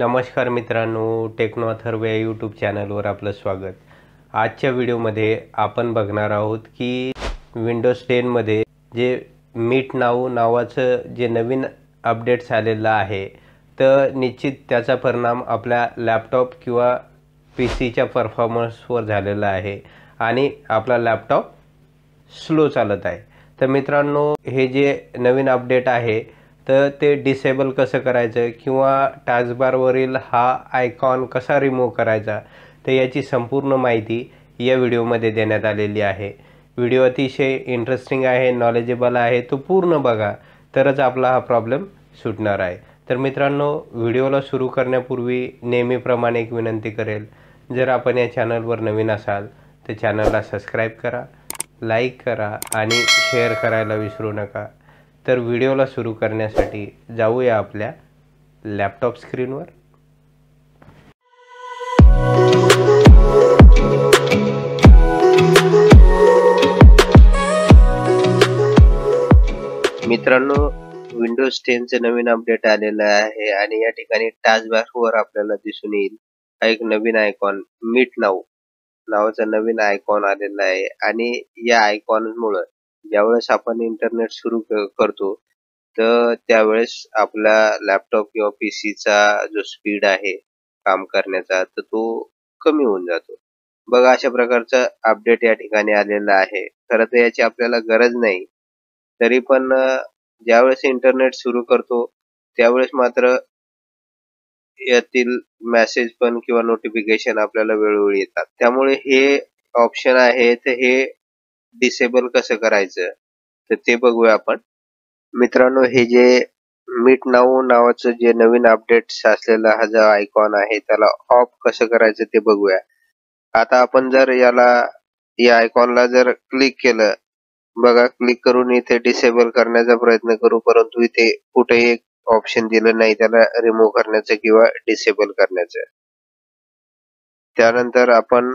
नमस्कार मित्रांनो, टेक्नो अथर्व या यूट्यूब चॅनलवर आपलं स्वागत। आजच्या व्हिडिओमध्ये आपण बघणार आहोत की विंडोज 10 मध्ये जे मीट नाव नावाचं जे नवीन अपडेट्स आलेलं आहे, तर निश्चित त्याचा परिणाम आपल्या लॅपटॉप किंवा पी सीच्या परफॉर्मन्सवर झालेला आहे आणि आपला लॅपटॉप स्लो चालत आहे। तर मित्रांनो, हे जे नवीन अपडेट आहे तर ते डिसेबल कसं करायचं किंवा टास्कबारवरील हा आयकॉन कसा रिमूव्ह करायचा, तर याची संपूर्ण माहिती या व्हिडिओमध्ये देण्यात आलेली आहे। व्हिडिओ अतिशय इंटरेस्टिंग आहे, नॉलेजेबल आहे, तो पूर्ण बघा, तरच आपला हा प्रॉब्लेम सुटणार आहे। तर मित्रांनो, व्हिडिओला सुरू करण्यापूर्वी नेहमीप्रमाणे एक विनंती करेल, जर आपण या चॅनलवर नवीन असाल तर चॅनलला सबस्क्राईब करा, लाईक करा आणि शेअर करायला विसरू नका। तर व्हिडिओला सुरू करण्यासाठी जाऊया आपल्या लॅपटॉप स्क्रीनवर। मित्रांनो, विंडोज 10 चे नवीन अपडेट आलेलं आहे आणि या ठिकाणी टास्कबारवर आपल्याला दिसून येईल एक नवीन आयकॉन मीट नाव नावाचा नवीन आयकॉन आलेला आहे। आणि या आयकॉनमुळे ज्यावेळेस आपण इंटरनेट सुरू करतो तर त्यावेळेस आपला लॅपटॉप किंवा पी सीचा जो स्पीड आहे काम करण्याचा, तर तो कमी होऊन जातो। बघा, अशा प्रकारचा अपडेट या ठिकाणी आलेला आहे। खरं तर याची आपल्याला गरज नाही, तरी पण ज्यावेळेस इंटरनेट सुरू करतो त्यावेळेस मात्र यातील मेसेज पण किंवा नोटिफिकेशन आपल्याला वेळोवेळी येतात। त्यामुळे हे ऑप्शन आहे तर हे डिसेबल कसं करायचं तर ते बघूया आपण। मित्रांनो, हे जे मीट नाव नावाचं जे नवीन अपडेट्स असलेला हा जो आयकॉन आहे त्याला ऑफ कसं करायचं ते बघूया। आता आपण जर या आयकॉनला जर क्लिक केलं, बघा, क्लिक करून इथे डिसेबल करण्याचा प्रयत्न करू, परंतु इथे कुठेही एक ऑप्शन दिलं नाही त्याला रिमूव्ह करण्याचं किंवा डिसेबल करण्याचं। त्यानंतर आपण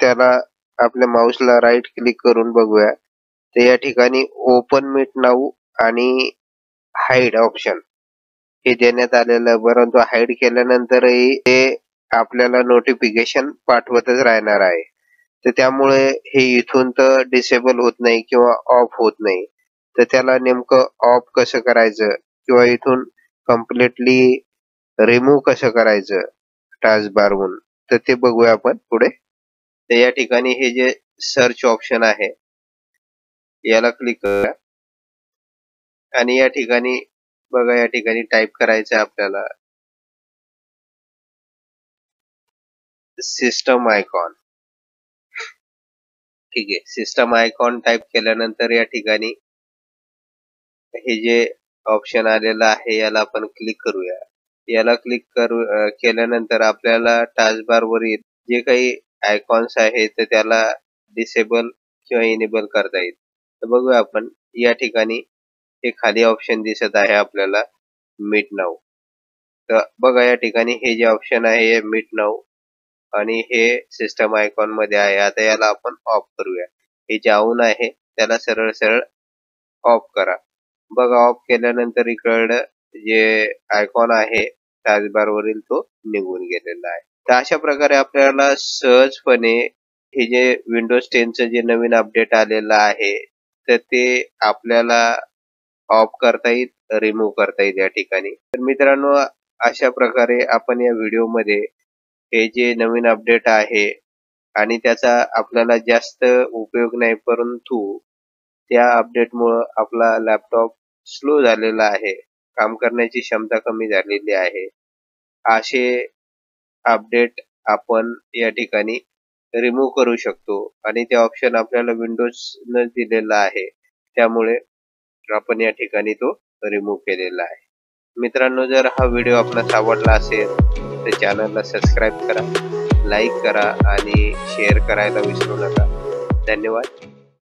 त्याला आपल्या माउसला राईट क्लिक करून बघूया, तर या ठिकाणी ओपन मीट नाऊ आणि हाईड ऑप्शन हे देण्यात आलेलं, परंतु हाईड केल्यानंतरही ते आपल्याला नोटिफिकेशन पाठवतच राहणार आहे। तर त्यामुळे हे इथून तर डिसेबल होत नाही किंवा ऑफ होत नाही। तर त्याला नेमकं ऑफ कसं करायचं किंवा इथून कम्प्लिटली रिमूव्ह कसं करायचं टास्कबारहून, तर ते बघूया आपण पुढे। तर या ठिकाणी हे जे सर्च ऑप्शन आहे याला क्लिक करा आणि या ठिकाणी बघा, या ठिकाणी टाईप करायचं आपल्याला सिस्टम आयकॉन। ठीक आहे, सिस्टम आयकॉन टाईप केल्यानंतर या ठिकाणी हे जे ऑप्शन आलेलं आहे याला आपण क्लिक करूया। याला क्लिक केल्यानंतर आपल्याला टास्कबारवरील जे काही आयकॉन्स आहेत तर त्याला डिसेबल किंवा इनेबल करता येईल। तर बघूया आपण, या ठिकाणी हे खाली ऑप्शन दिसत आहे आपल्याला मीट नाऊ। तर बघा, या ठिकाणी हे जे ऑप्शन आहे हे मीट नाऊ आणि हे सिस्टम आयकॉन मध्ये आहे। आता याला आपण ऑफ करूया। हे जे ऑन आहे त्याला सरळ सरळ ऑफ करा। बघा, ऑफ केल्यानंतर इकडं जे आयकॉन आहे टास्कबारवरील तो निघून गेलेला आहे। तर अशा प्रकारे आपल्याला सहजपणे हे जे विंडोज 10 चं जे नवीन अपडेट आलेलं आहे तर ते आपल्याला ऑफ करता येईल, रिमूव्ह करता येईल या ठिकाणी। तर मित्रांनो, अशा प्रकारे आपण या व्हिडिओमध्ये हे जे नवीन अपडेट आहे आणि त्याचा आपल्याला जास्त उपयोग नाही, परंतु त्या अपडेटमुळं आपला लॅपटॉप स्लो झालेला आहे, काम करण्याची क्षमता कमी झालेली आहे, असे अपडेट आपण या ठिकाणी रिमूव्ह करू शकतो। आणि ते ऑप्शन आपल्याला विंडोज न दिलेला आहे त्यामुळे आपण या ठिकाणी तो रिमूव्ह केलेला आहे। मित्रांनो, जर हा व्हिडिओ आपणास आवडला असेल तर चॅनलला सबस्क्राईब करा, लाईक करा आणि शेअर करायला विसरू नका। धन्यवाद।